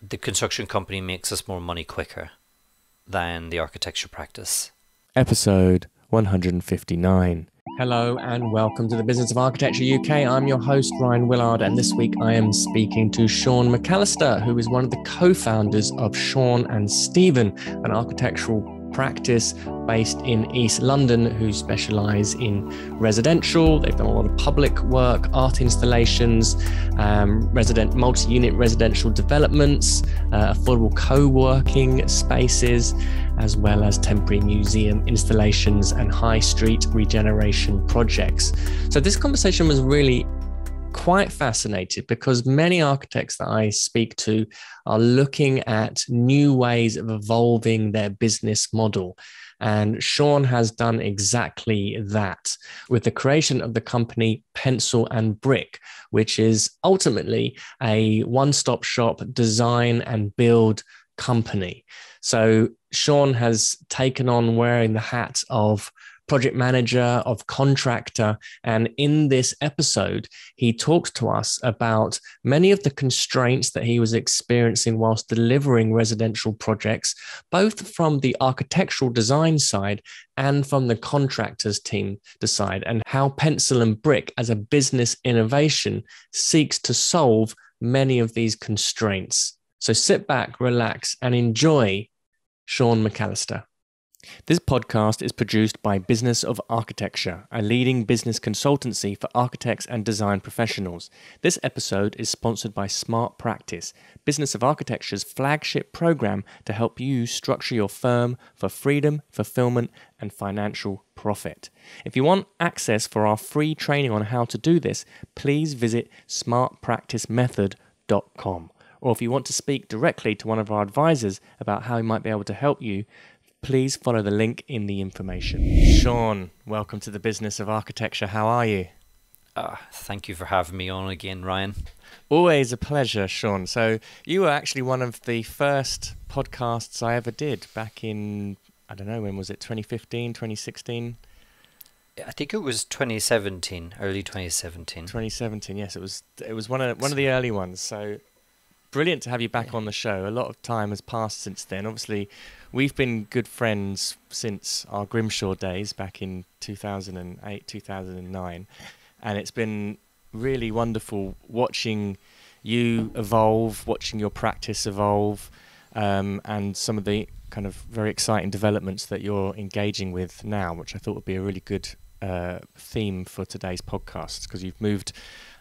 the construction company makes us more money quicker than the architecture practice. Episode 159. Hello and welcome to the Business of Architecture UK. I'm your host, Ryan Willard, and this week I am speaking to Seán McAlister, who is one of the co-founders of Sean and Stephen, an architectural practice based in East London who specialise in residential. They've done a lot of public work, art installations, multi-unit residential developments, affordable co-working spaces, as well as temporary museum installations and high street regeneration projects. So this conversation was really quite fascinated because many architects that I speak to are looking at new ways of evolving their business model. And Seán has done exactly that with the creation of the company Pencil and Brick, which is ultimately a one-stop shop design and build company. So Seán has taken on wearing the hat of project manager, of contractor. And in this episode, he talks to us about many of the constraints that he was experiencing whilst delivering residential projects, both from the architectural design side and from the contractors team side, and how Pencil and Brick as a business innovation seeks to solve many of these constraints. So sit back, relax, and enjoy Seán McAlister. This podcast is produced by Business of Architecture, a leading business consultancy for architects and design professionals. This episode is sponsored by Smart Practice, Business of Architecture's flagship program to help you structure your firm for freedom, fulfillment, and financial profit. If you want access for our free training on how to do this, please visit smartpracticemethod.com. Or if you want to speak directly to one of our advisors about how he might be able to help you, please follow the link in the information. Seán, welcome to the Business of Architecture. How are you? Thank you for having me on again, Ryan. Always a pleasure, Seán. So you were actually one of the first podcasts I ever did back in, I don't know, when was it, 2015, 2016? I think it was 2017, early 2017. 2017, yes. It was one of the early ones. So brilliant to have you back on the show. A lot of time has passed since then. Obviously, we've been good friends since our Grimshaw days back in 2008, 2009. And it's been really wonderful watching you evolve, watching your practice evolve, and some of the kind of very exciting developments that you're engaging with now, which I thought would be a really good theme for today's podcast, because you've moved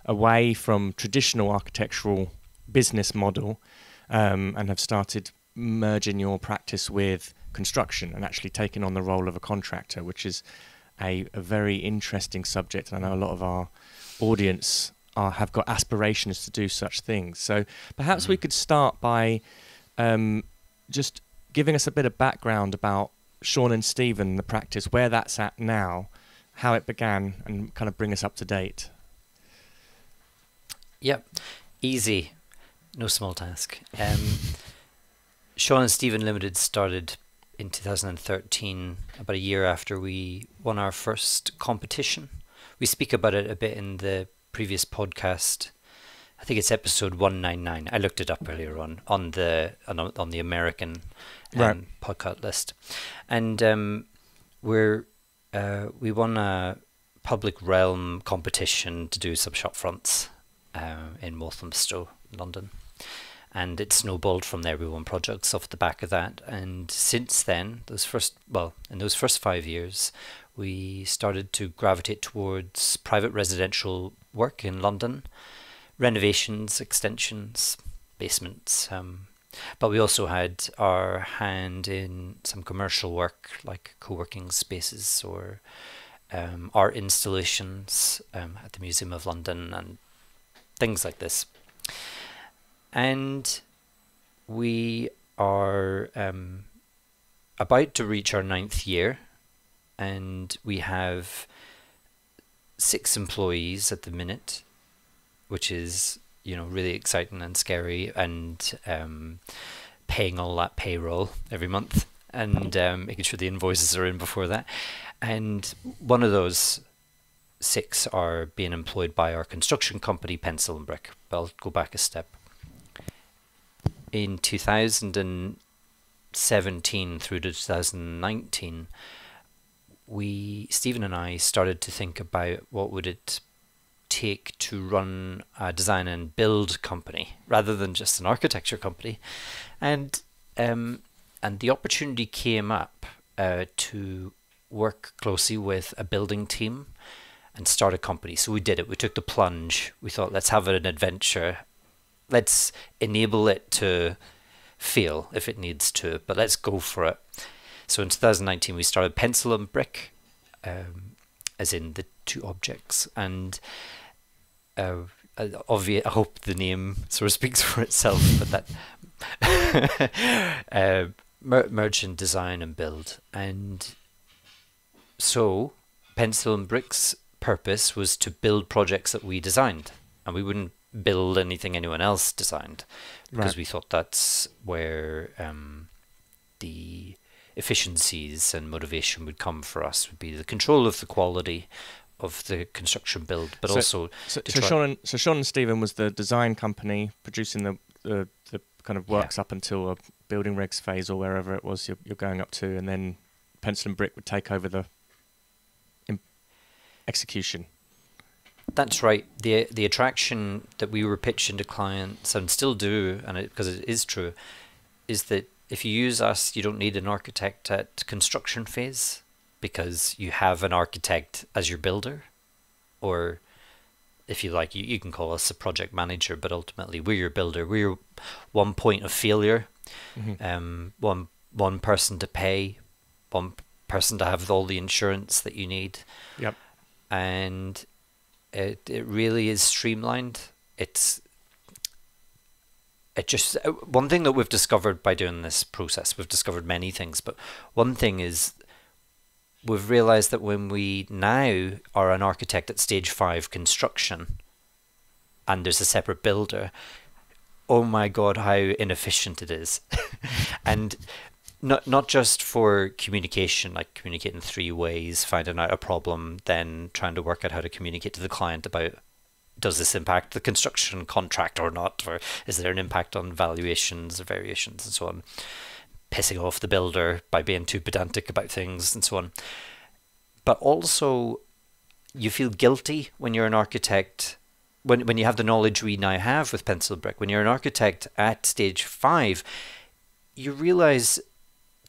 away from traditional architectural business model and have started merging your practice with construction and actually taking on the role of a contractor, which is a very interesting subject. And I know a lot of our audience have got aspirations to do such things. So perhaps we could start by just giving us a bit of background about Seán and Stephen, the practice, where that's at now, how it began, and kind of bring us up to date. Yep, easy. No small task. Seán and Stephen Limited started in 2013, about a year after we won our first competition. We speak about it a bit in the previous podcast. I think it's episode 199. I looked it up earlier on the American podcast list, and we won a public realm competition to do some shop fronts in Walthamstow, London. And it snowballed from there. We won projects off the back of that. And since then, in those first 5 years, we started to gravitate towards private residential work in London, renovations, extensions, basements. But we also had our hand in some commercial work like co-working spaces or art installations at the Museum of London and things like this. And we are about to reach our 9th year, and we have 6 employees at the minute, which is, you know, really exciting and scary, and paying all that payroll every month and making sure the invoices are in before that. And one of those 6 are being employed by our construction company, Pencil and Brick. But I'll go back a step. in 2017 through to 2019, Stephen and I started to think about what would it take to run a design and build company rather than just an architecture company, and the opportunity came up to work closely with a building team and start a company. So we did it. We took the plunge. We thought, let's have an adventure. Let's enable it to fail if it needs to, but let's go for it. So in 2019, we started Pencil and Brick, as in the two objects, and I hope the name sort of speaks for itself, but that merge in design and build. And so Pencil and Brick's purpose was to build projects that we designed, and we wouldn't build anything anyone else designed, because we thought that's where the efficiencies and motivation would come for us, would be the control of the quality of the construction build, but so Seán and Stephen was the design company producing the kind of works up until a building regs phase or wherever it was you're going up to, and then Pencil and Brick would take over the execution. That's right. The attraction that we were pitching to clients, and still do, and because it is true, is that if you use us, you don't need an architect at construction phase, because you have an architect as your builder, or if you like, you can call us a project manager, but ultimately we're your builder. We're your one point of failure, one person to pay, one person to have all the insurance that you need. Yep. And it really is streamlined. It just, one thing that we've discovered by doing this process, we've discovered many things, but one thing is we've realized that when we now are an architect at stage 5 construction and there's a separate builder, oh my God, how inefficient it is. And not just for communication, like communicating 3 ways, finding out a problem, then trying to work out how to communicate to the client about, does this impact the construction contract or not? Or is there an impact on valuations or variations and so on? Pissing off the builder by being too pedantic about things and so on. But also, you feel guilty when you're an architect, when you have the knowledge we now have with Pencil and Brick. When you're an architect at stage 5, you realize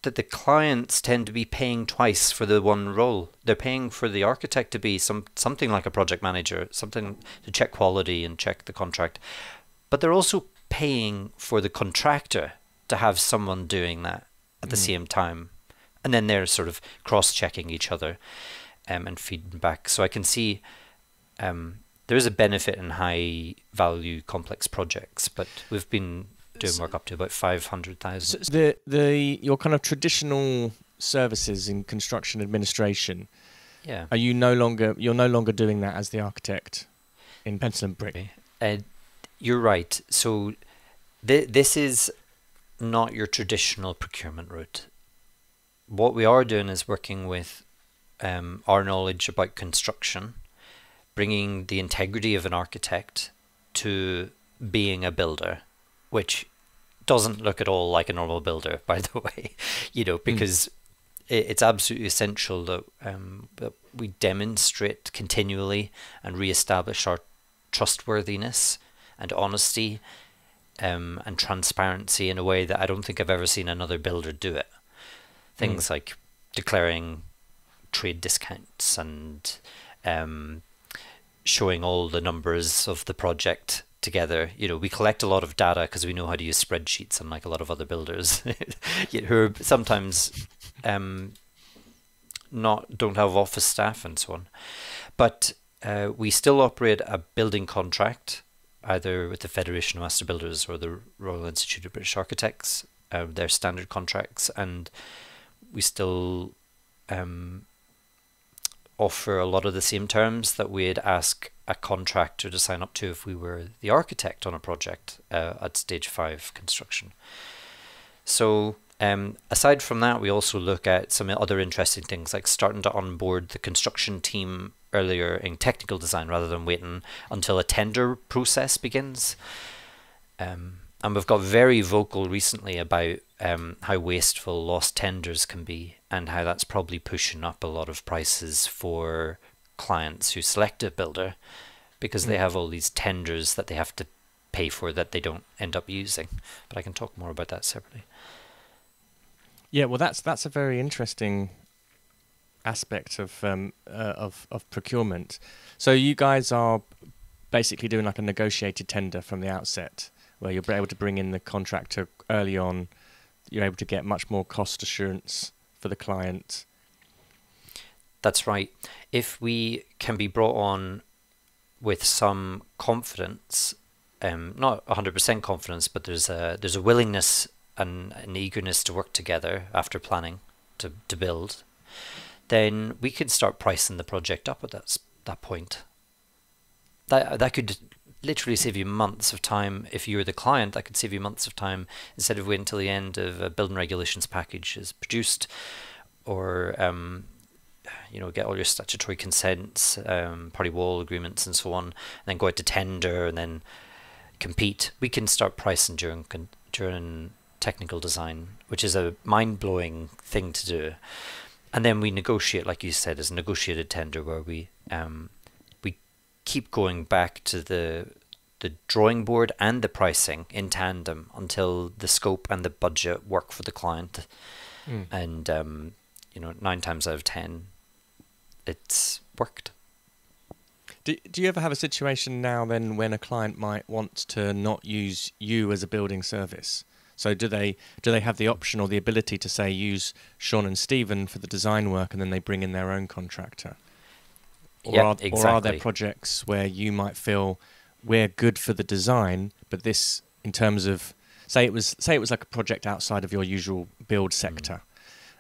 that the clients tend to be paying twice for the one role. They're paying for the architect to be something like a project manager, something to check quality and check the contract. But they're also paying for the contractor to have someone doing that at the same time. And then they're sort of cross-checking each other and feeding back. So I can see there is a benefit in high-value complex projects, but we've been doing work up to about 500,000. So your kind of traditional services in construction administration, are you no longer doing that as the architect in Pencil and Brick? You're right. So this is not your traditional procurement route. What we are doing is working with our knowledge about construction, bringing the integrity of an architect to being a builder, which doesn't look at all like a normal builder, by the way, you know, because it's absolutely essential that we demonstrate continually and reestablish our trustworthiness and honesty and transparency in a way that I don't think I've ever seen another builder do it. Things like declaring trade discounts and showing all the numbers of the project together. You know, we collect a lot of data because we know how to use spreadsheets, unlike a lot of other builders who are sometimes don't have office staff and so on. But we still operate a building contract, either with the Federation of Master Builders or the Royal Institute of British Architects, their standard contracts, and we still offer a lot of the same terms that we'd ask a contractor to sign up to if we were the architect on a project at stage 5 construction. So aside from that, we also look at some other interesting things, like starting to onboard the construction team earlier in technical design rather than waiting until a tender process begins. And we've got very vocal recently about how wasteful lost tenders can be and how that's probably pushing up a lot of prices for clients who select a builder because they have all these tenders that they have to pay for that they don't end up using. But I can talk more about that separately. Yeah, well, that's a very interesting aspect of procurement. So you guys are basically doing like a negotiated tender from the outset, where you're able to bring in the contractor early on. You're able to get much more cost assurance for the client. That's right. If we can be brought on with some confidence, not 100% confidence, but there's a willingness and an eagerness to work together after planning to build, then we can start pricing the project up at that point. That could literally save you months of time. If you were the client, that could save you months of time instead of waiting until the end of a building regulations package is produced, or you know, get all your statutory consents, party wall agreements and so on, and then go out to tender and then compete. We can start pricing during technical design, which is a mind-blowing thing to do. And then we negotiate, like you said, as a negotiated tender, where we keep going back to the drawing board and the pricing in tandem until the scope and the budget work for the client. And you know, 9 times out of 10, it's worked. Do you ever have a situation now then when a client might want to not use you as a building service? So do they have the option or the ability to, say, use Sean and Stephen for the design work and then they bring in their own contractor? Or, yeah, exactly. Or are there projects where you might feel we're good for the design, but this, in terms of, say it was like a project outside of your usual build sector,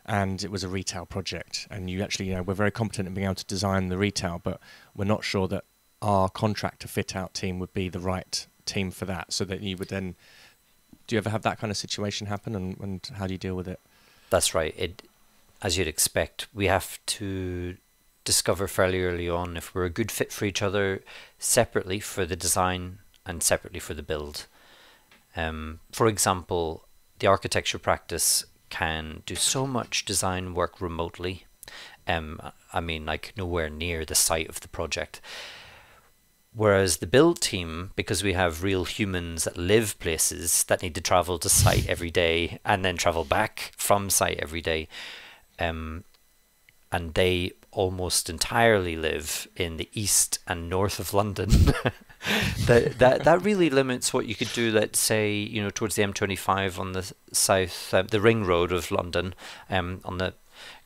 and it was a retail project, and you actually, you know, we're very competent in being able to design the retail, but we're not sure that our contractor fit-out team would be the right team for that, so that you would then... Do you ever have that kind of situation happen, and how do you deal with it? That's right. As you'd expect, we have to discover fairly early on if we're a good fit for each other, separately for the design and separately for the build. For example, the architecture practice can do so much design work remotely. I mean, like nowhere near the site of the project. Whereas the build team, because we have real humans that live places that need to travel to site every day and then travel back from site every day, and they almost entirely live in the east and north of London, that really limits what you could do. Let's say, you know, towards the M25 on the south, the ring road of London,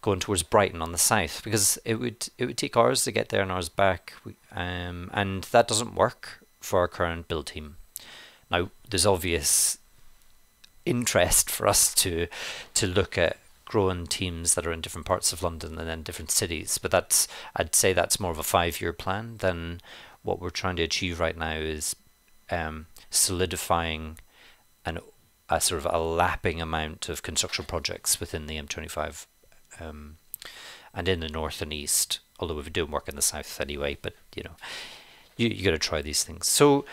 going towards Brighton on the south, because it would take hours to get there and hours back, and that doesn't work for our current build team. Now, there's obvious interest for us to look at growing teams that are in different parts of London and in different cities, but I'd say that's more of a 5-year plan than what we're trying to achieve right now is solidifying a sort of a lapping amount of construction projects within the M25. And in the north and east, although we've been doing work in the south anyway, but you know, you got to try these things. So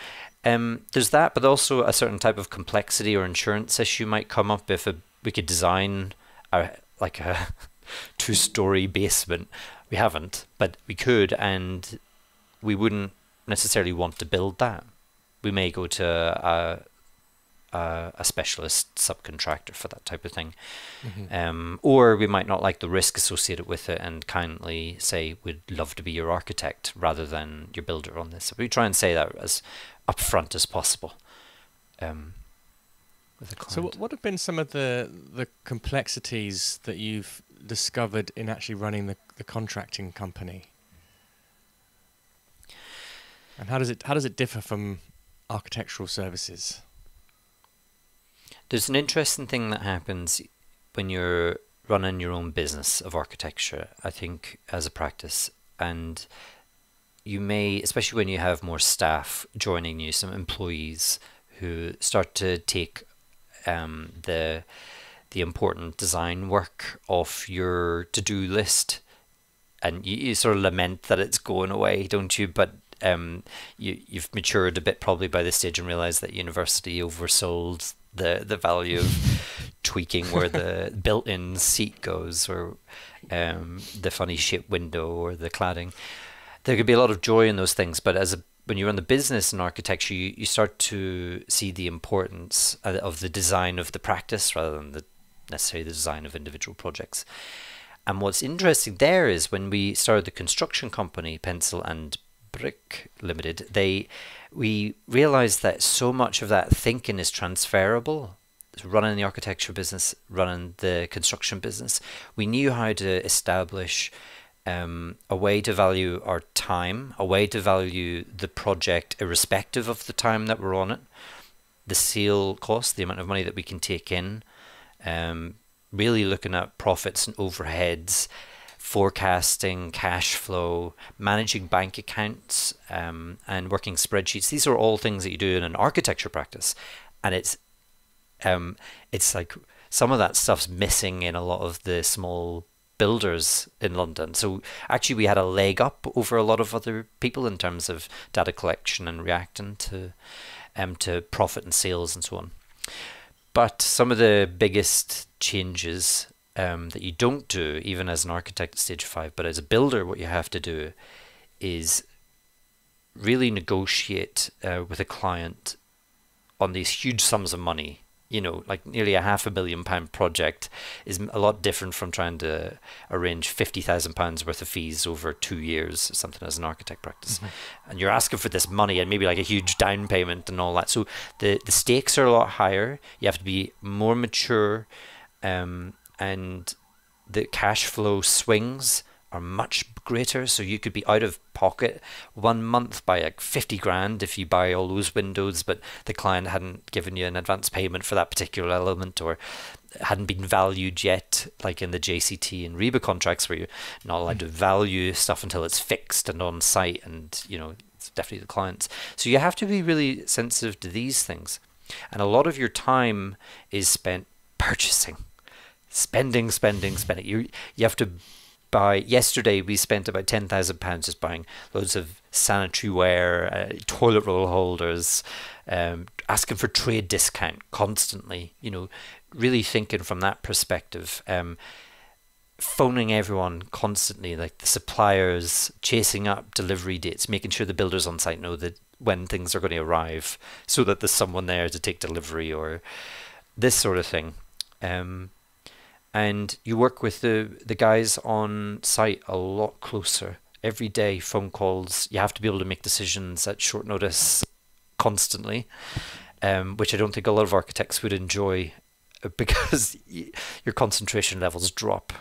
there's that, but also a certain type of complexity or insurance issue might come up if we could design like a 2-story basement. We haven't, but we could, and we wouldn't necessarily want to build that. We may go to a specialist subcontractor for that type of thing. Or we might not like the risk associated with it and kindly say, we'd love to be your architect rather than your builder on this. So we try and say that as upfront as possible. With a client. So what have been some of the complexities that you've discovered in actually running the contracting company? And how does it differ from architectural services? There's an interesting thing that happens when you're running your own business of architecture, I think, as a practice. And you may, especially when you have more staff joining you, some employees who start to take the important design work off your to-do list. And you sort of lament that it's going away, don't you? But you've matured a bit probably by this stage and realized that university oversold the value of tweaking where the built-in seat goes, or the funny shaped window, or the cladding. There could be a lot of joy in those things, but as a when you run the business in architecture, you start to see the importance of the design of the practice rather than necessarily the design of individual projects. And what's interesting there is when we started the construction company, Pencil and Brick Limited, we realized that so much of that thinking is transferable. Running the architecture business, running the construction business, we knew how to establish a way to value our time, a way to value the project irrespective of the time that we're on it, the seal cost, the amount of money that we can take in, really looking at profits and overheads, forecasting, cash flow, managing bank accounts, and working spreadsheets. These are all things that you do in an architecture practice, and it's like some of that stuff's missing in a lot of the small builders in London. So actually we had a leg up over a lot of other people in terms of data collection and reacting to profit and sales and so on. But some of the biggest changes that you don't do even as an architect at stage 5, but as a builder what you have to do is really negotiate with a client on these huge sums of money. You know, like nearly a £500,000 project is a lot different from trying to arrange £50,000 worth of fees over 2 years or something as an architect practice. Mm-hmm. And you're asking for this money and maybe like a huge down payment and all that. So the stakes are a lot higher. You have to be more mature, and the cash flow swings are much greater. So you could be out of pocket 1 month by like 50 grand if you buy all those windows, but the client hadn't given you an advance payment for that particular element or hadn't been valued yet, like in the JCT and RIBA contracts where you're not allowed to value stuff until it's fixed and on site, and you know, it's definitely the clients. So you have to be really sensitive to these things. And a lot of your time is spent purchasing, spending, spending, spending. You have to buy. Yesterday we spent about £10,000 just buying loads of sanitary ware, toilet roll holders, asking for trade discount constantly, you know, really thinking from that perspective, phoning everyone constantly, like the suppliers, chasing up delivery dates, making sure the builders on site know that when things are going to arrive so that there's someone there to take delivery or this sort of thing. And you work with the guys on site a lot closer. Every day, phone calls. You have to be able to make decisions at short notice constantly, which I don't think a lot of architects would enjoy because your concentration levels drop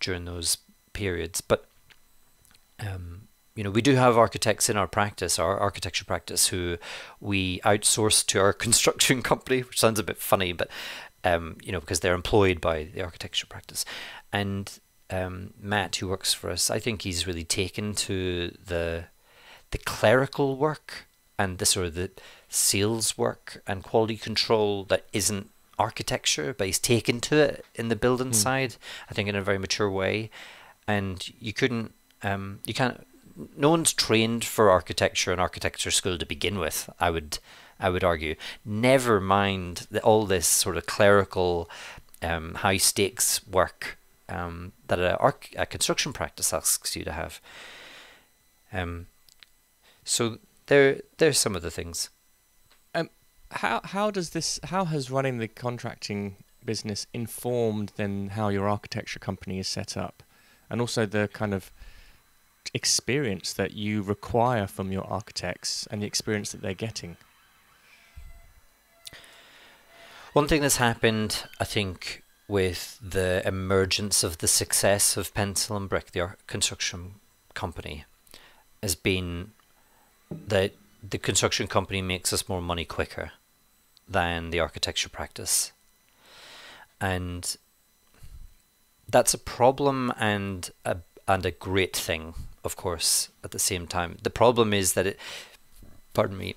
during those periods. But you know, we do have architects in our practice, our architecture practice, who we outsource to our construction company, which sounds a bit funny, but you know, because they're employed by the architecture practice. And Matt, who works for us, I think he's really taken to the clerical work and the sort of the sales work and quality control that isn't architecture, but he's taken to it in the building side, I think, in a very mature way. And you couldn't, you can't, no one's trained for architecture in architecture school to begin with, I would argue. Never mind all this sort of clerical, high stakes work that a construction practice asks you to have. So there's some of the things. How has running the contracting business informed then how your architecture company is set up, and also the kind of experience that you require from your architects and the experience that they're getting? One thing that's happened, I think, with the emergence of the success of Pencil and Brick, the construction company, has been that the construction company makes us more money quicker than the architecture practice. And that's a problem and a great thing, of course, at the same time. The problem is that it, pardon me,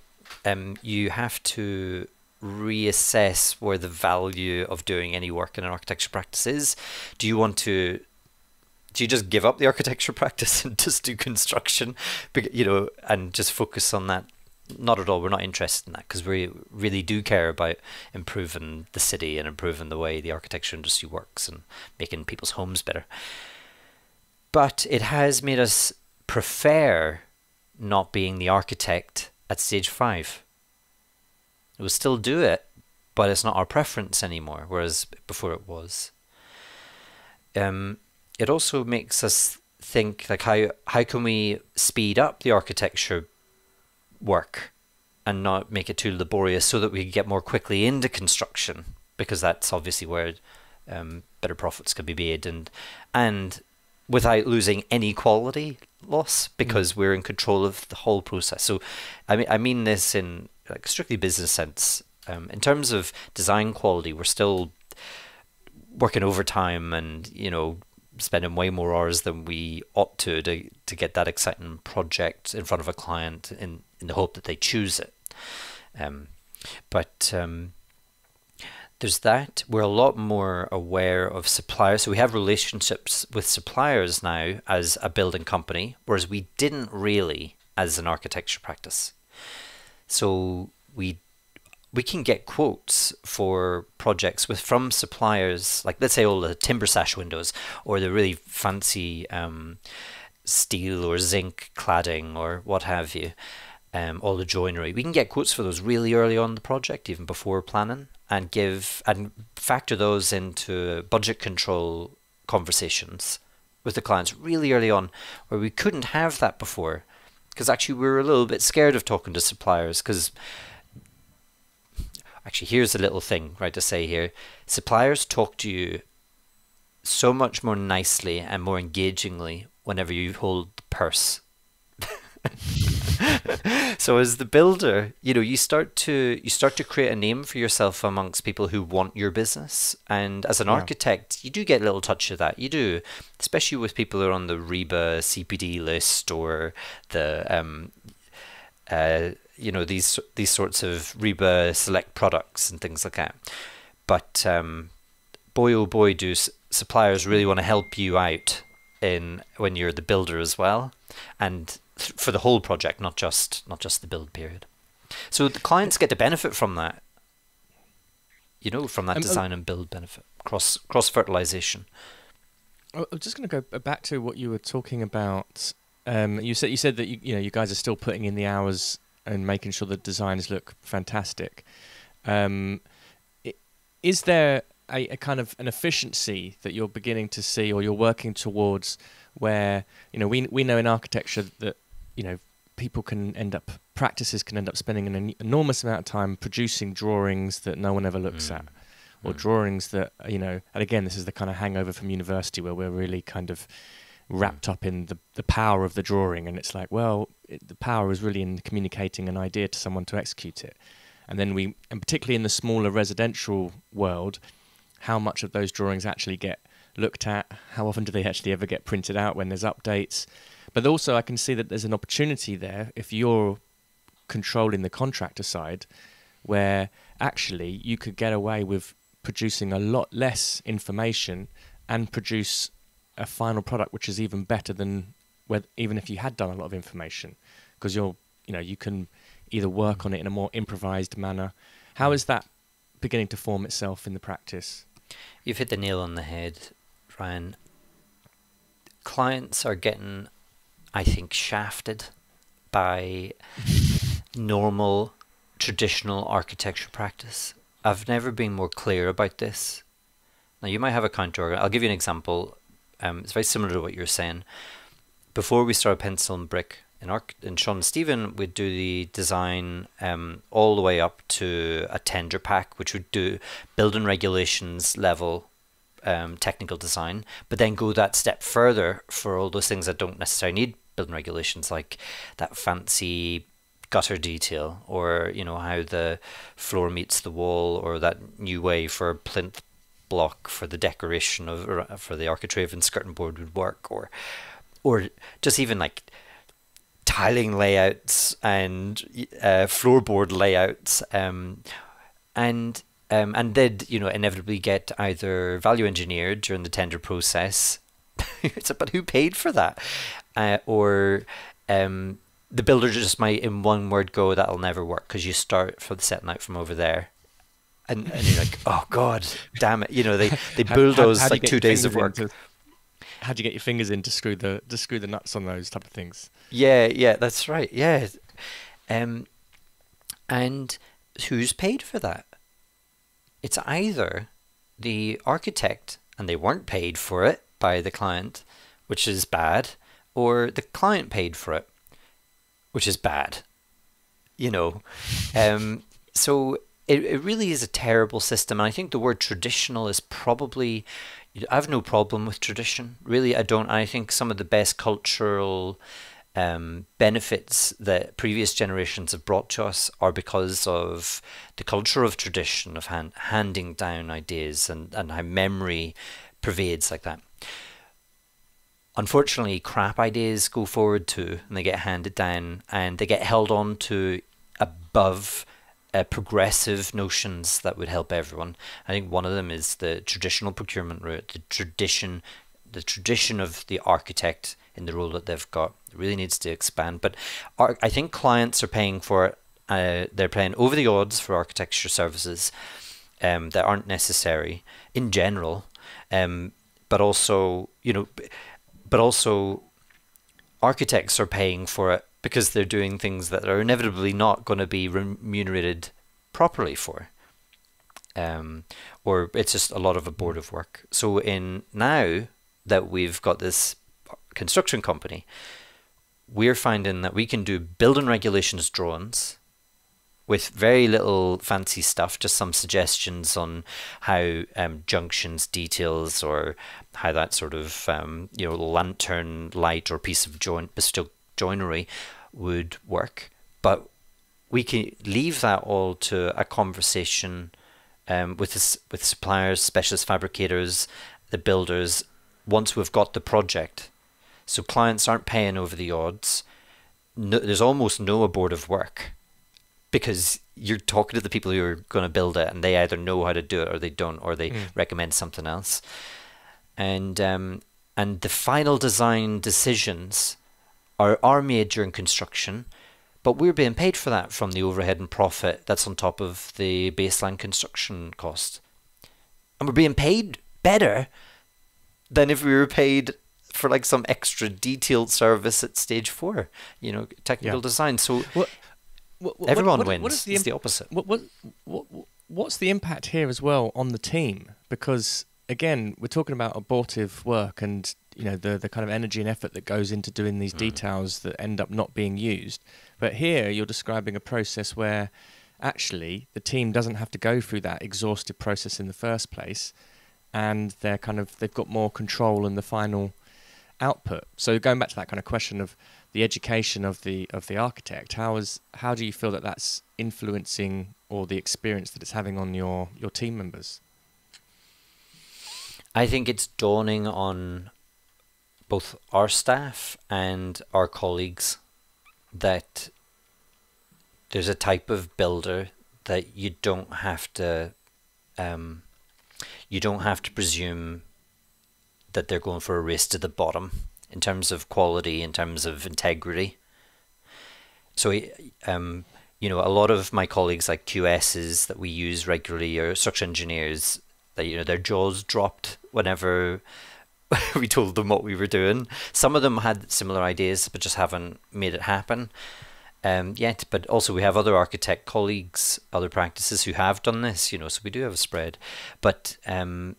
you have to reassess where the value of doing any work in an architecture practice is. Do you want to Do you just give up the architecture practice and just do construction, you know, and just focus on that? Not at all. We're not interested in that, because we really do care about improving the city and improving the way the architecture industry works and making people's homes better. But it has made us prefer not being the architect at stage 5. We'll still do it, but it's not our preference anymore, whereas before it was. It also makes us think, like, how can we speed up the architecture work and not make it too laborious, so that we get more quickly into construction, because that's obviously where better profits can be made, and without losing any quality loss, because we're in control of the whole process. So I mean this in, like, strictly business sense. In terms of design quality, we're still working overtime and, you know, spending way more hours than we ought to get that exciting project in front of a client in the hope that they choose it. There's that. We're a lot more aware of suppliers. So we have relationships with suppliers now as a building company, whereas we didn't really as an architecture practice. So we can get quotes for projects from suppliers, like, let's say, all the timber sash windows or the really fancy steel or zinc cladding or what have you, all the joinery. We can get quotes for those really early on in the project, even before planning, and factor those into budget control conversations with the clients really early on, where we couldn't have that before, because actually we were a little bit scared of talking to suppliers, because... Actually, here's a little thing, right, to say here. Suppliers talk to you so much more nicely and more engagingly whenever you hold the purse. So as the builder, you know, you start to create a name for yourself amongst people who want your business. And as an architect, you do get a little touch of that. You do, especially with people who are on the RIBA CPD list, or the you know, these sorts of RIBA select products and things like that. But boy oh boy, do suppliers really want to help you out when you're the builder as well, and for the whole project, not just the build period. So the clients get to benefit from that, you know, from that design and build benefit, cross fertilization. I'm just going to go back to what you were talking about. You said that you know you guys are still putting in the hours and making sure the designs look fantastic. Is there a kind of an efficiency that you're beginning to see, or you're working towards, where, you know, we know in architecture that, you know, practices can end up spending an enormous amount of time producing drawings that no one ever looks at, or drawings that, you know, and again, this is the kind of hangover from university, where we're really kind of wrapped up in the power of the drawing, and it's like, well, the power is really in communicating an idea to someone to execute it. And then and particularly in the smaller residential world, how much of those drawings actually get looked at? How often do they actually ever get printed out when there's updates? But also I can see that there's an opportunity there, if you're controlling the contractor side, where actually you could get away with producing a lot less information and produce a final product which is even better than even if you had done a lot of information, because you can either work on it in a more improvised manner. How is that beginning to form itself in the practice? You've hit the nail on the head, Ryan. Clients are getting, I think, shafted by normal, traditional architecture practice. I've never been more clear about this. Now, you might have a counter. I'll give you an example. It's very similar to what you're saying. Before we started Pencil and Brick in Sean and Stephen, we'd do the design all the way up to a tender pack, which would do building regulations level technical design, but then go that step further for all those things that don't necessarily need building regulations, like that fancy gutter detail, or, you know, how the floor meets the wall, or that new way for plinth block for the decoration for the architrave and skirting board would work, or just even like tiling layouts and floorboard layouts, and they'd, you know, inevitably get either value engineered during the tender process It's but who paid for that? The builder just might in one word go, that'll never work because you start from setting out from over there. And you're like, oh God, damn it. You know, they bulldoze how like 2 days of work. How'd you get your fingers in to screw the nuts on those type of things? Yeah, that's right. Yeah. And who's paid for that? It's either the architect, and they weren't paid for it by the client, which is bad, or the client paid for it, which is bad, you know. So it really is a terrible system. And I think the word traditional is probably, I have no problem with tradition. Really, I don't. I think some of the best cultural benefits that previous generations have brought to us are because of the culture of tradition, of handing down ideas and how memory pervades like that. Unfortunately, crap ideas go forward too, and they get handed down and they get held on to above progressive notions that would help everyone. I think one of them is the traditional procurement route, the tradition of the architect in the role that they've got. It really needs to expand. But I think clients are paying for it. They're paying over the odds for architecture services that aren't necessary in general. But also architects are paying for it because they're doing things that are inevitably not going to be remunerated properly for, or it's just a lot of abortive work. So now that we've got this construction company, we're finding that we can do building regulations drawings with very little fancy stuff, just some suggestions on how junctions, details, or how that sort of you know, lantern light or piece of joinery would work. But we can leave that all to a conversation with suppliers, specialist fabricators, the builders, once we've got the project. So clients aren't paying over the odds. No, there's almost no abortive work because you're talking to the people who are going to build it, and they either know how to do it or they don't, or they recommend something else. And the final design decisions are made during construction, but we're being paid for that from the overhead and profit that's on top of the baseline construction cost. And we're being paid better than if we were paid for like some extra detailed service at stage 4, you know, technical design. So everyone wins. It's the opposite. What's the impact here as well on the team? Because again, we're talking about abortive work and, you know, the kind of energy and effort that goes into doing these details that end up not being used. But here you're describing a process where actually the team doesn't have to go through that exhaustive process in the first place, and they've got more control in the final output. So going back to that kind of question of the education of the architect, how do you feel that that's influencing, or the experience that it's having on your team members? I think it's dawning on both our staff and our colleagues that there's a type of builder that you don't have to presume that they're going for a race to the bottom in terms of quality, in terms of integrity. So, you know, a lot of my colleagues, like QSs that we use regularly, or structural engineers, that, you know, their jaws dropped whenever we told them what we were doing. Some of them had similar ideas, but just haven't made it happen yet. But also we have other architect colleagues, other practices who have done this, you know, so we do have a spread. But I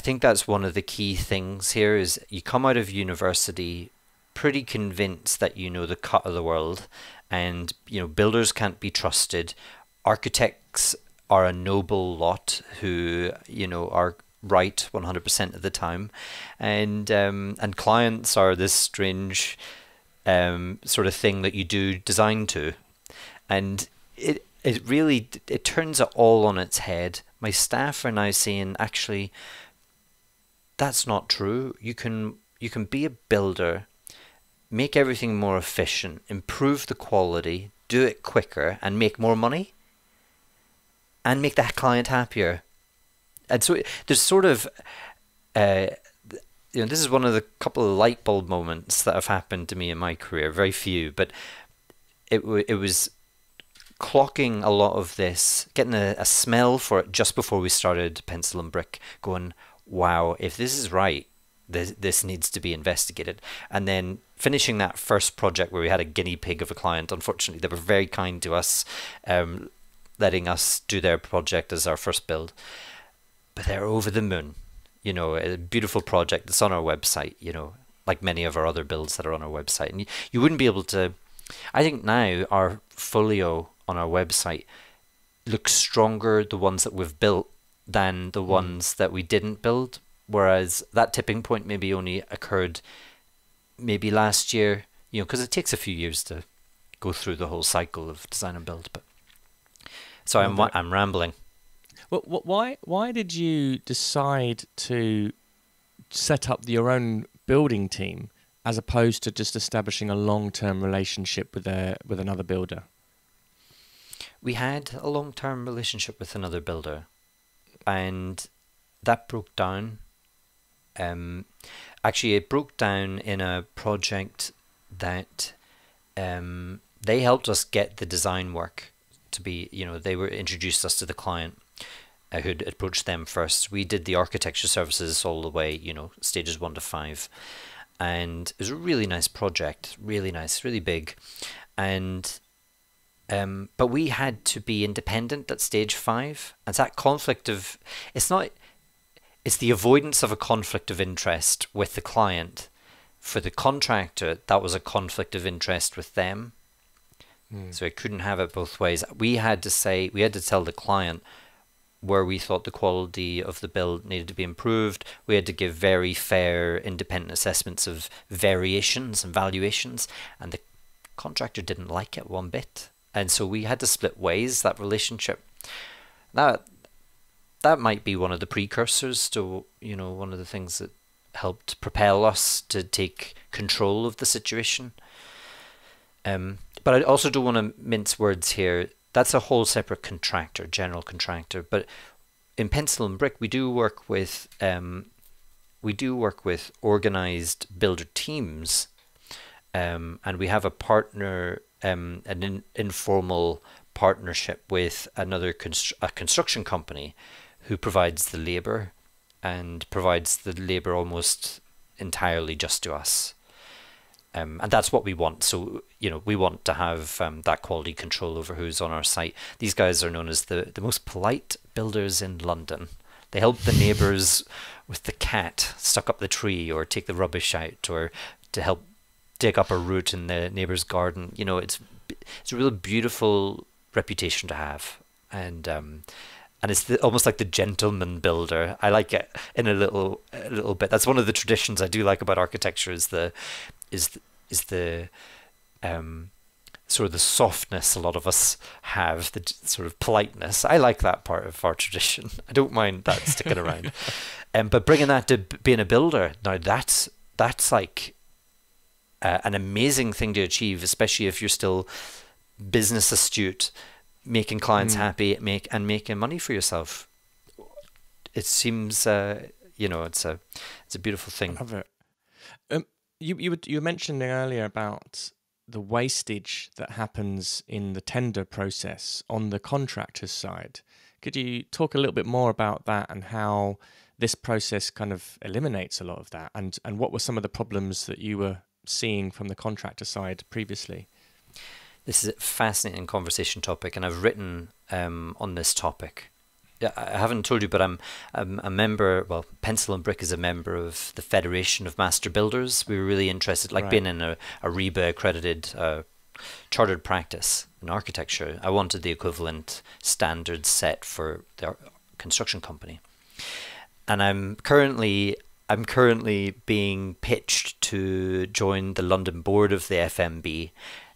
think that's one of the key things here is you come out of university pretty convinced that you know the cut of the world, and, you know, builders can't be trusted. Architects are a noble lot who, you know, are right 100% of the time, and clients are this strange sort of thing that you do design to, and it really turns it all on its head. My staff are now saying, actually, that's not true. You can be a builder, make everything more efficient, improve the quality, do it quicker, and make more money, and make that client happier. And so there's sort of you know, this is one of the couple of light bulb moments that have happened to me in my career. Very few, but it was clocking a lot of this, getting a smell for it just before we started Pencil and Brick, going, wow, if this is right, this needs to be investigated. And then finishing that first project where we had a guinea pig of a client, unfortunately, they were very kind to us, letting us do their project as our first build. But they're over the moon, you know, a beautiful project that's on our website, you know, like many of our other builds that are on our website. And you wouldn't be able to, I think now our folio on our website looks stronger, the ones that we've built, than the ones that we didn't build. Whereas that tipping point maybe only occurred maybe last year, you know, because it takes a few years to go through the whole cycle of design and build. But sorry, I'm rambling. Well, why did you decide to set up your own building team as opposed to just establishing a long-term relationship with another builder? We had a long-term relationship with another builder, and that broke down. Actually, it broke down in a project that they helped us get the design work to be, you know, they were introduced us to the client who'd approached them first. We did the architecture services all the way, you know, stages 1 to 5. And it was a really nice project, really nice, really big. And but we had to be independent at stage 5. And that conflict of, it's the avoidance of a conflict of interest with the client. For the contractor, that was a conflict of interest with them. Mm. So it couldn't have it both ways. We had to say, we had to tell the client where we thought the quality of the build needed to be improved. We had to give very fair, independent assessments of variations and valuations. And the contractor didn't like it one bit. And so we had to split ways, that relationship. Now, that might be one of the precursors to, you know, one of the things that helped propel us to take control of the situation. But I also don't want to mince words here. That's a whole separate contractor, general contractor. But in Pencil and Brick, we do work with organized builder teams, and we have a partner, an informal partnership with another construction company, who provides the labor, and provides the labor almost entirely just to us. And that's what we want. So, you know, we want to have that quality control over who's on our site. These guys are known as the most polite builders in London. They help the neighbours with the cat stuck up the tree, or take the rubbish out, or to help dig up a root in the neighbour's garden. You know, it's a real beautiful reputation to have. And it's almost like the gentleman builder. I like it in a little bit. That's one of the traditions I do like about architecture, is the sort of the softness a lot of us have, the sort of politeness. I like that part of our tradition. I don't mind that sticking around. But bringing that to being a builder, now that's like an amazing thing to achieve, especially if you're still business astute, making clients happy, making money for yourself. It seems, you know, it's a beautiful thing. I love it. You were mentioning earlier about the wastage that happens in the tender process on the contractor's side. Could you talk a little bit more about that, and how this process kind of eliminates a lot of that? And what were some of the problems that you were seeing from the contractor side previously? This is a fascinating conversation topic, and I've written on this topic. I haven't told you, but I'm a member, well, Pencil and Brick is a member of the Federation of Master Builders. We were really interested, like, being in a RIBA accredited chartered practice in architecture. I wanted the equivalent standards set for the construction company. And I'm currently being pitched to join the London board of the FMB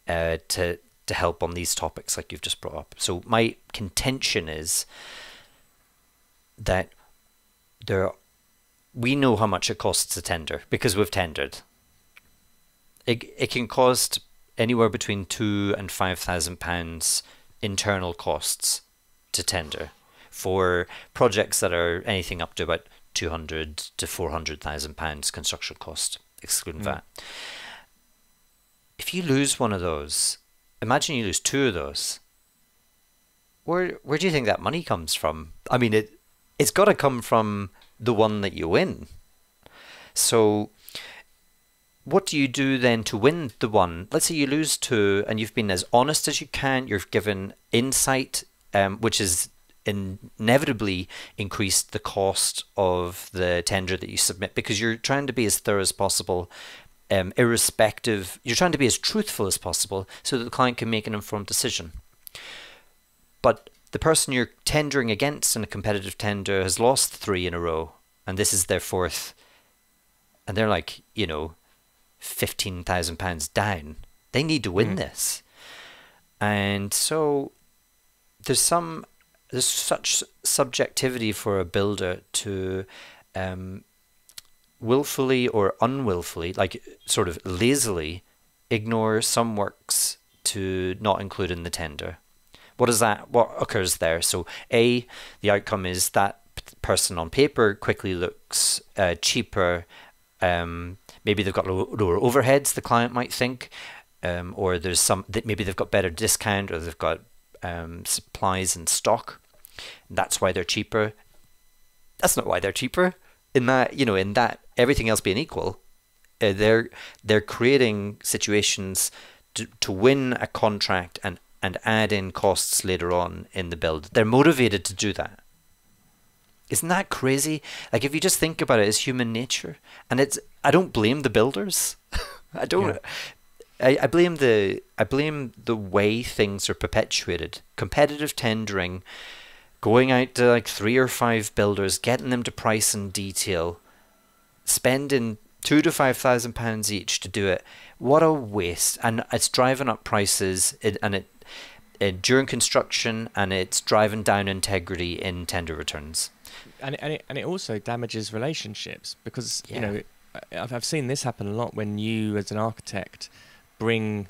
to help on these topics like you've just brought up. So my contention is that we know how much it costs to tender, because we've tendered. It can cost anywhere between £2,000 and £5,000 internal costs to tender for projects that are anything up to about £200,000 to £400,000 construction cost, excluding VAT. If you lose one of those, imagine you lose two of those. Where do you think that money comes from? I mean, it's got to come from the one that you win. So what do you do then to win the one? Let's say you lose two and you've been as honest as you can. You've given insight, which has inevitably increased the cost of the tender that you submit, because you're trying to be as thorough as possible, irrespective. You're trying to be as truthful as possible so that the client can make an informed decision. But the person you're tendering against in a competitive tender has lost three in a row, and this is their fourth, and they're like, you know, £15,000 down. They need to win this. And so there's such subjectivity for a builder to willfully or unwillfully, like sort of lazily, ignore some works to not include in the tender. What is that? What occurs there? So A, the outcome is that person on paper quickly looks cheaper. Maybe they've got lower overheads, the client might think, or there's some that maybe they've got better discount, or they've got supplies in stock. That's why they're cheaper. That's not why they're cheaper. In that, you know, in that everything else being equal, they're creating situations to win a contract and add in costs later on in the build. They're motivated to do that. Isn't that crazy? Like, if you just think about it, it's human nature. And it's, I don't blame the builders. I don't. Yeah. I blame the way things are perpetuated. Competitive tendering, going out to like 3 or 5 builders, getting them to price in detail, spending £2,000 to £5,000 each to do it. What a waste. And it's driving up prices, and it during construction, and it's driving down integrity in tender returns. And it also damages relationships, because you know, I've seen this happen a lot when you as an architect bring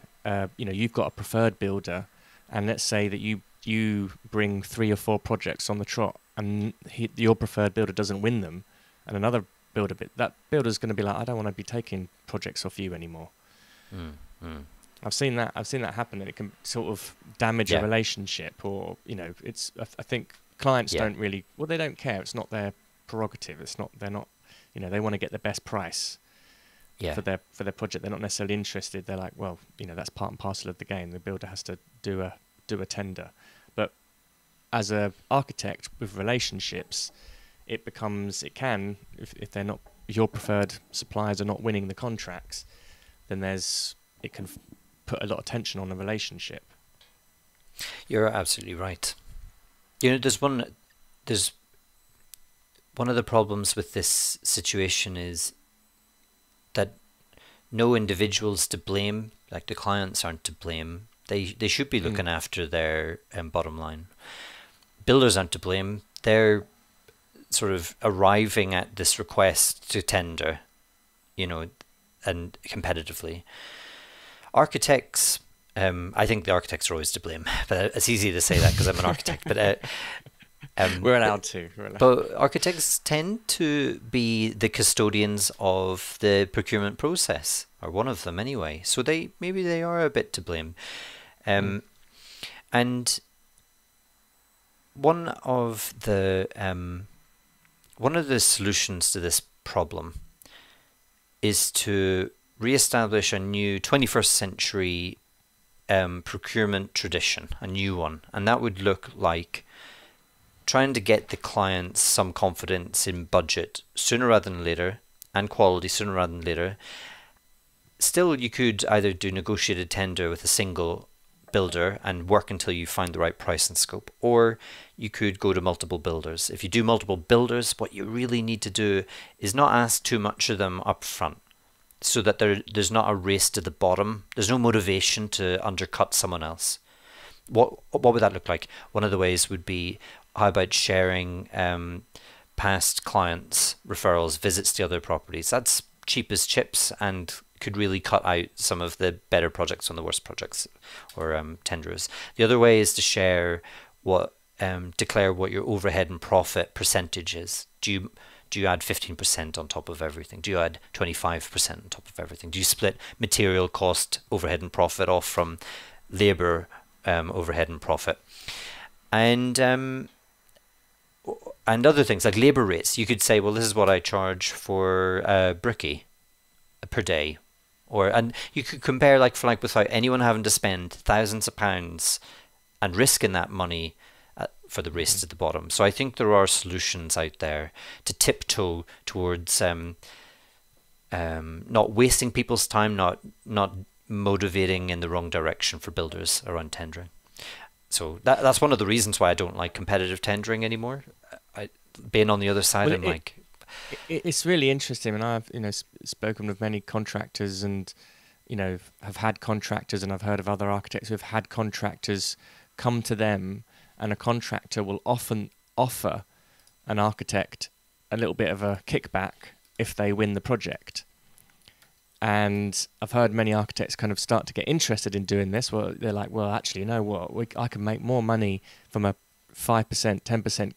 you know, you've got a preferred builder, and let's say that you bring 3 or 4 projects on the trot, and your preferred builder doesn't win them, and another builder, that builder's going to be like, I don't want to be taking projects off you anymore. I've seen that happen, and it can sort of damage a relationship, or you know, it's I think clients don't really, well, they don't care. It's not their prerogative. It's not, they're not, you know, they want to get the best price for their project. They're not necessarily interested. They're like, well, you know, that's part and parcel of the game. The builder has to do a tender. But as an architect with relationships, it becomes, it can, if they're not, if your preferred suppliers are not winning the contracts, then there's, it can put a lot of tension on a relationship. You're absolutely right. You know, one of the problems with this situation is that no individual's to blame. Like, the clients aren't to blame. They should be looking after their bottom line. Builders aren't to blame. They're sort of arriving at this request to tender, you know, and competitively. Architects, I think the architects are always to blame, but it's easy to say that because I'm an architect. But we're allowed to. But architects tend to be the custodians of the procurement process, or one of them anyway. So maybe they are a bit to blame. And one of the solutions to this problem is to re-establish a new 21st century procurement tradition, a new one. And that would look like trying to get the clients some confidence in budget sooner rather than later, and quality sooner rather than later. Still, you could either do negotiated tender with a single builder and work until you find the right price and scope, or you could go to multiple builders. If you do multiple builders, what you really need to do is not ask too much of them up front, so that there's not a race to the bottom. There's no motivation to undercut someone else. What would that look like? One of the ways would be, how about sharing past clients' referrals, visits to other properties? That's cheap as chips and could really cut out some of the better projects on the worst projects or tenderers. The other way is to declare what your overhead and profit percentage is. Do you Do you add 15% on top of everything? Do you add 25% on top of everything? Do you split material cost, overhead and profit off from labour, overhead and profit? And other things like labour rates. You could say, well, this is what I charge for brickie per day. And you could compare like for like without anyone having to spend thousands of pounds and risking that money for the race to the bottom. So I think there are solutions out there to tiptoe towards not wasting people's time, not motivating in the wrong direction for builders around tendering. So that's one of the reasons why I don't like competitive tendering anymore. Being on the other side, well, it's really interesting, and I've spoken with many contractors, and have had contractors, and I've heard of other architects who've had contractors come to them. And a contractor will often offer an architect a little bit of a kickback if they win the project. And I've heard many architects kind of start to get interested in doing this. Well, they're like, well, actually, you know what? I can make more money from a 5%, 10%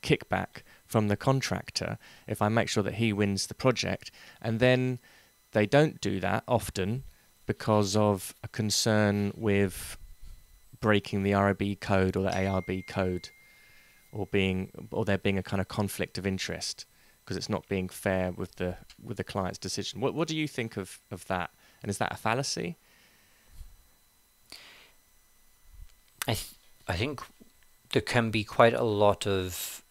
kickback from the contractor if I make sure that he wins the project. And then they don't do that often because of a concern with breaking the RIB code or the ARB code, or there being a kind of conflict of interest because it's not being fair with the client's decision. What do you think of that? And is that a fallacy? I think there can be quite a lot of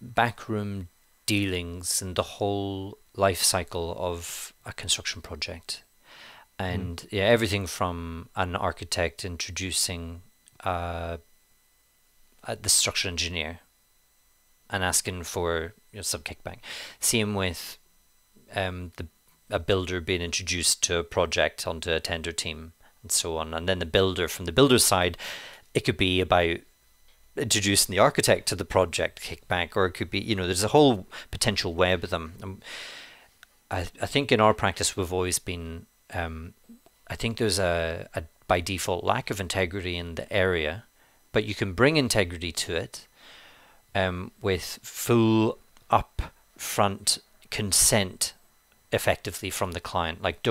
backroom dealings in the whole life cycle of a construction project. And yeah, everything from an architect introducing the structural engineer and asking for some kickback. Same with a builder being introduced to a project onto a tender team and so on. And then the builder, from the builder's side, it could be about introducing the architect to the project kickback, or it could be, there's a whole potential web of them. I think in our practice we've always been... I think there's a by default lack of integrity in the area, but you can bring integrity to it with full upfront consent, effectively, from the client. Like,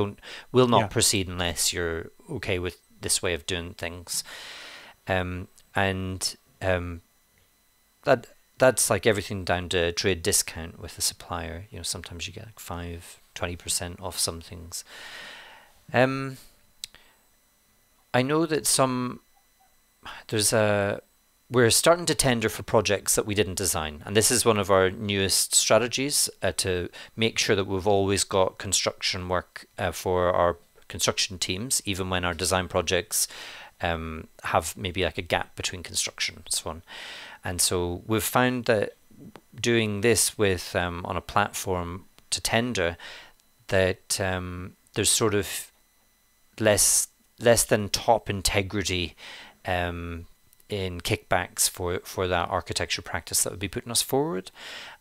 we'll not proceed unless you're okay with this way of doing things, that's like everything down to trade discount with the supplier. Sometimes you get like 5–20% off some things. I know that we're starting to tender for projects that we didn't design, and this is one of our newest strategies to make sure that we've always got construction work for our construction teams, even when our design projects have maybe like a gap between construction and so on. And so we've found that doing this with on a platform to tender, that there's sort of less than top integrity in kickbacks for that architecture practice that would be putting us forward,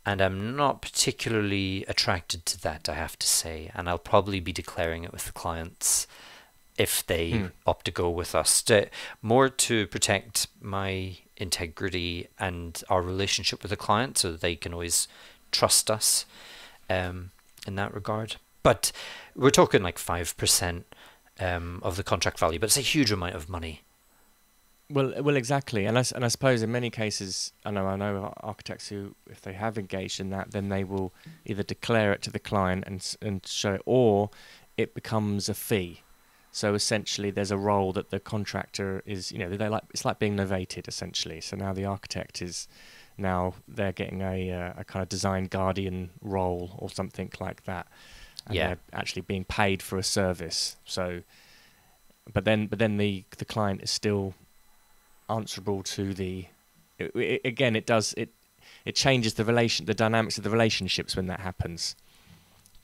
and I'm not particularly attracted to that, I have to say, and I'll probably be declaring it with the clients if they opt to go with us, more to protect my integrity and our relationship with the client, so that they can always trust us in that regard. But we're talking like 5% of the contract value, but it's a huge amount of money. Well, exactly, and I suppose in many cases, I know architects who, if they have engaged in that, then they will either declare it to the client and show it, or it becomes a fee. So essentially, there's a role that the contractor is, it's like being novated essentially. So now the architect is, they're getting a kind of design guardian role or something like that. And yeah, they're actually being paid for a service. So, but then the client is still answerable to the. It changes the dynamics of the relationships when that happens,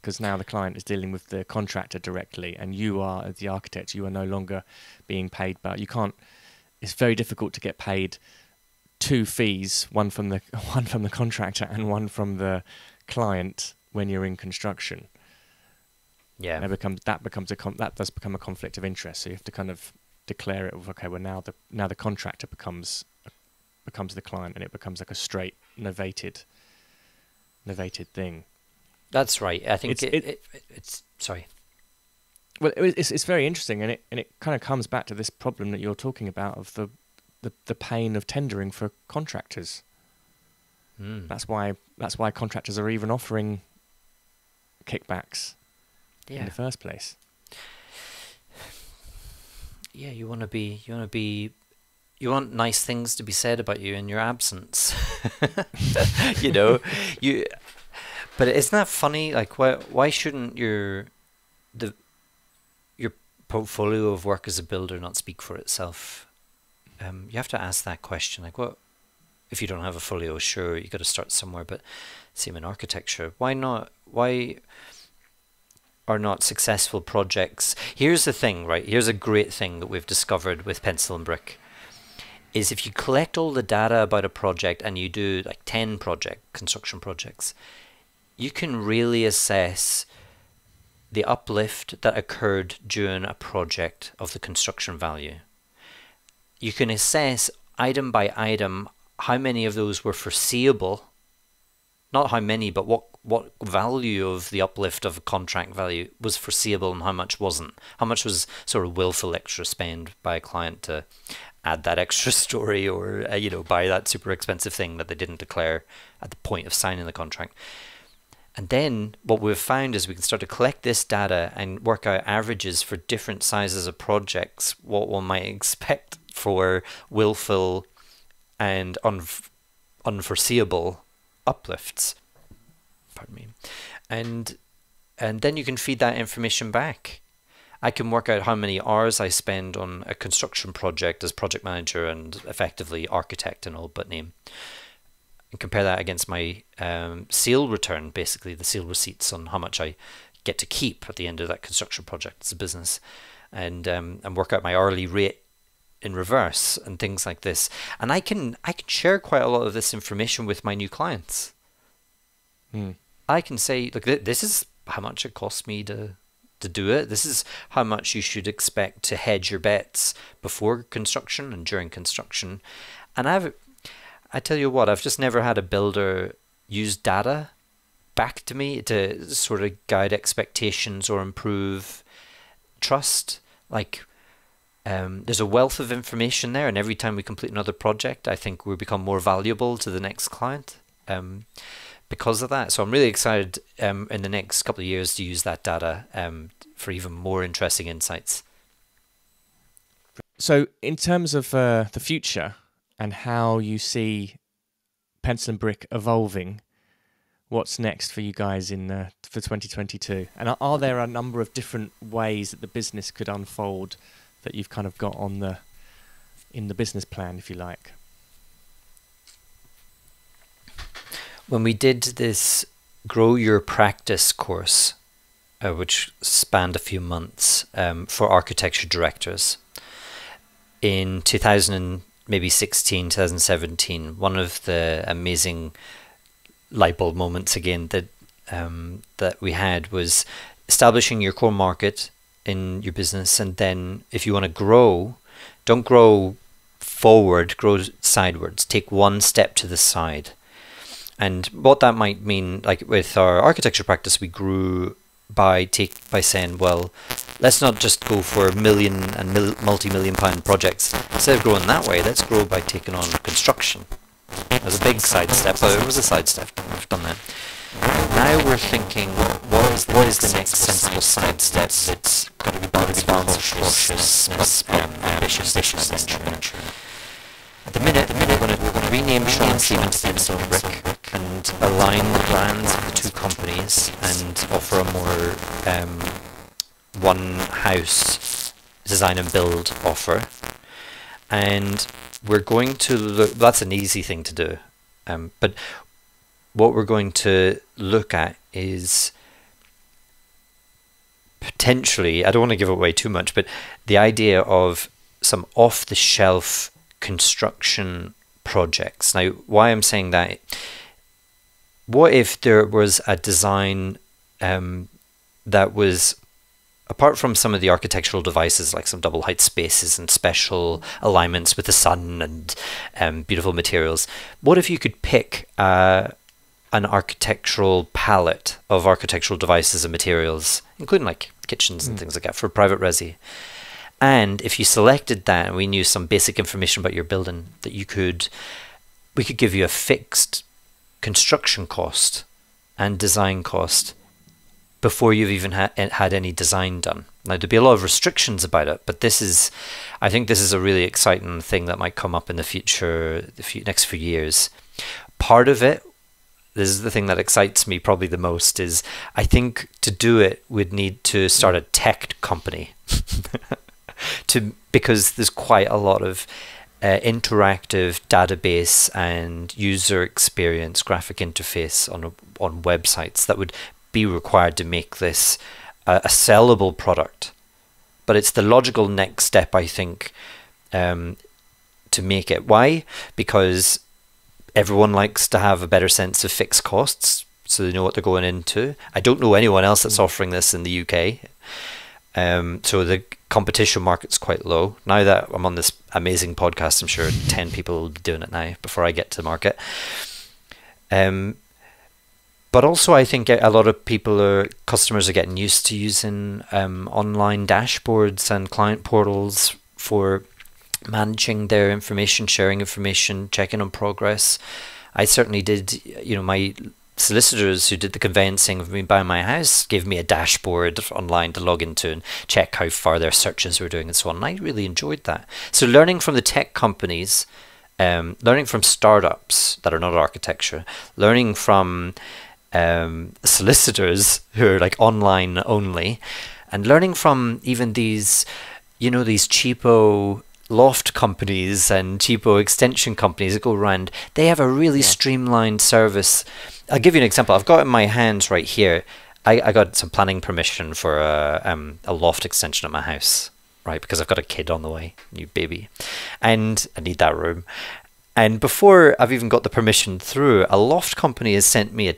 because now the client is dealing with the contractor directly, and you are, as the architect, you are no longer being paid, but you can't. It's very difficult to get paid two fees: one from the contractor and one from the client when you're in construction. Yeah, that does become a conflict of interest. So you have to kind of declare it. Okay, well now the contractor becomes the client, and it becomes like a straight novated novated thing. That's right. I think it's sorry. Well, it's very interesting, and it kind of comes back to this problem that you're talking about of the pain of tendering for contractors. Mm. That's why contractors are even offering kickbacks in the first place. Yeah, you want nice things to be said about you in your absence. You know, but isn't that funny? Like, why shouldn't your portfolio of work as a builder not speak for itself? You have to ask that question. Like, what if you don't have a folio? Sure, you got to start somewhere. But same in architecture. Why not? Why are not successful projects? Here's the thing, right? Here's a great thing that we've discovered with Pencil and Brick. Is if you collect all the data about a project and you do like 10 construction projects, you can really assess the uplift that occurred during a project of the construction value. You can assess item by item how many of those were foreseeable, not how many, but what value of the uplift of a contract value was foreseeable and how much wasn't. How much was sort of willful extra spend by a client to add that extra story or you know, buy that super expensive thing that they didn't declare at the point of signing the contract. And then what we've found is we can start to collect this data and work out averages for different sizes of projects, what one might expect for willful and unforeseeable uplifts. Pardon me. And then you can feed that information back. I can work out how many hours I spend on a construction project as project manager and effectively architect and all but name, and compare that against my seal return, basically the seal receipts on how much I get to keep at the end of that construction project as a business, and work out my hourly rate in reverse and things like this. And I can share quite a lot of this information with my new clients. Mm. I can say, look, this is how much it costs me to do it. This is how much you should expect to hedge your bets before construction and during construction. And I tell you what, I've just never had a builder use data back to me to sort of guide expectations or improve trust. Like, there's a wealth of information there, and every time we complete another project, I think we become more valuable to the next client because of that. So I'm really excited in the next couple of years to use that data for even more interesting insights. So in terms of the future and how you see Pencil and Brick evolving, what's next for you guys in for 2022? And are there a number of different ways that the business could unfold that you've kind of got on in the business plan, if you like? When we did this Grow Your Practice course, which spanned a few months for architecture directors in 2016, 2017, one of the amazing light bulb moments again that we had was establishing your core market in your business, and then if you want to grow, don't grow forward, grow sidewards. Take one step to the side. And what that might mean, like with our architecture practice, we grew by saying, well, let's not just go for million and multi-million pound projects. Instead of growing that way, let's grow by taking on construction. It was a big sidestep, but it was a sidestep. We've done that. Now we're thinking, what is the next sensible sidestep that's going to be balanced with cautiousness and ambitiousness? At the minute we're going to rename Sean and Stephen to Pencil and Brick and align the plans of the two companies and offer a more one-house design and build offer. And we're going to look... That's an easy thing to do. But what we're going to look at is potentially... I don't want to give away too much, but the idea of some off-the-shelf construction projects. Now, why I'm saying that, what if there was a design that was, apart from some of the architectural devices like some double height spaces and special alignments with the sun and beautiful materials, what if you could pick an architectural palette of architectural devices and materials, including like kitchens and things like that for private resi. And if you selected that and we knew some basic information about your building, that you could, we could give you a fixed construction cost and design cost before you've even had any design done. Now, there'd be a lot of restrictions about it, but this is, I think this is a really exciting thing that might come up in the future, next few years. Part of it, this is the thing that excites me probably the most, is I think to do it, we'd need to start a tech company. Because there's quite a lot of interactive database and user experience graphic interface on websites that would be required to make this a sellable product. But it's the logical next step, I think, to make it. Why? Because everyone likes to have a better sense of fixed costs, so they know what they're going into. I don't know anyone else that's offering this in the UK. So the competition market's quite low. Now that I'm on this amazing podcast, I'm sure 10 people will be doing it now before I get to the market. But also I think a lot of people are, customers are getting used to using online dashboards and client portals for managing their information, sharing information, checking on progress. I certainly did, you know, my solicitors who did the conveyancing of me buying my house gave me a dashboard online to log into and check how far their searches were doing and so on. And I really enjoyed that. So learning from the tech companies, learning from startups that are not architecture, learning from solicitors who are like online only, and learning from even these, you know, these cheapo loft companies and cheapo extension companies that go around, they have a really streamlined service. I'll give you an example. I've got in my hands right here, I got some planning permission for a loft extension at my house, right? Because I've got a kid on the way, new baby, and I need that room. And before I've even got the permission through, a loft company has sent me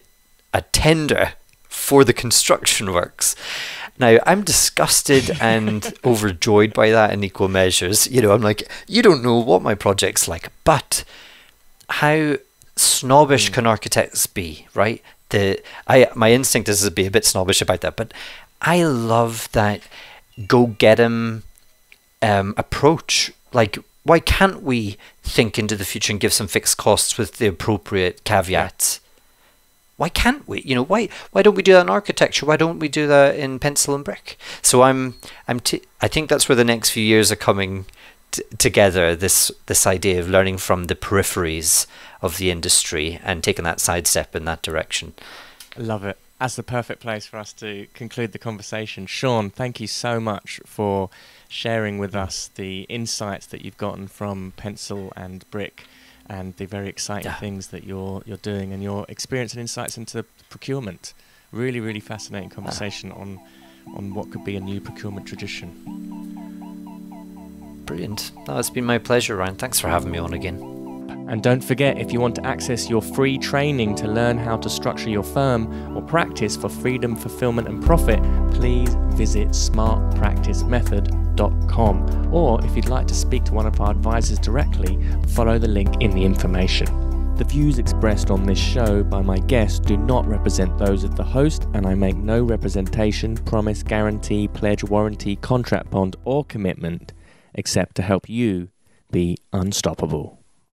a tender for the construction works. Now, I'm disgusted and overjoyed by that in equal measures. You know, I'm like, you don't know what my project's like, but how snobbish can architects be, right? My instinct is to be a bit snobbish about that, but I love that go-get-em approach. Like, why can't we think into the future and give some fixed costs with the appropriate caveats? Why can't we? You know, why don't we do that in architecture? Why don't we do that in pencil and brick? So I think that's where the next few years are coming together, this idea of learning from the peripheries of the industry and taking that sidestep in that direction. I love it. That's the perfect place for us to conclude the conversation. Seán, thank you so much for sharing with us the insights that you've gotten from pencil and brick, and the very exciting things that you're doing, and your experience and insights into procurement. Really, really fascinating conversation on what could be a new procurement tradition. Brilliant. No, it's been my pleasure, Ryan. Thanks for having me on again. And don't forget, if you want to access your free training to learn how to structure your firm or practice for freedom, fulfillment and profit, please visit smartpracticemethod.com, or if you'd like to speak to one of our advisors directly, follow the link in the information. The views expressed on this show by my guests do not represent those of the host, and I make no representation, promise, guarantee, pledge, warranty, contract, bond or commitment except to help you be unstoppable.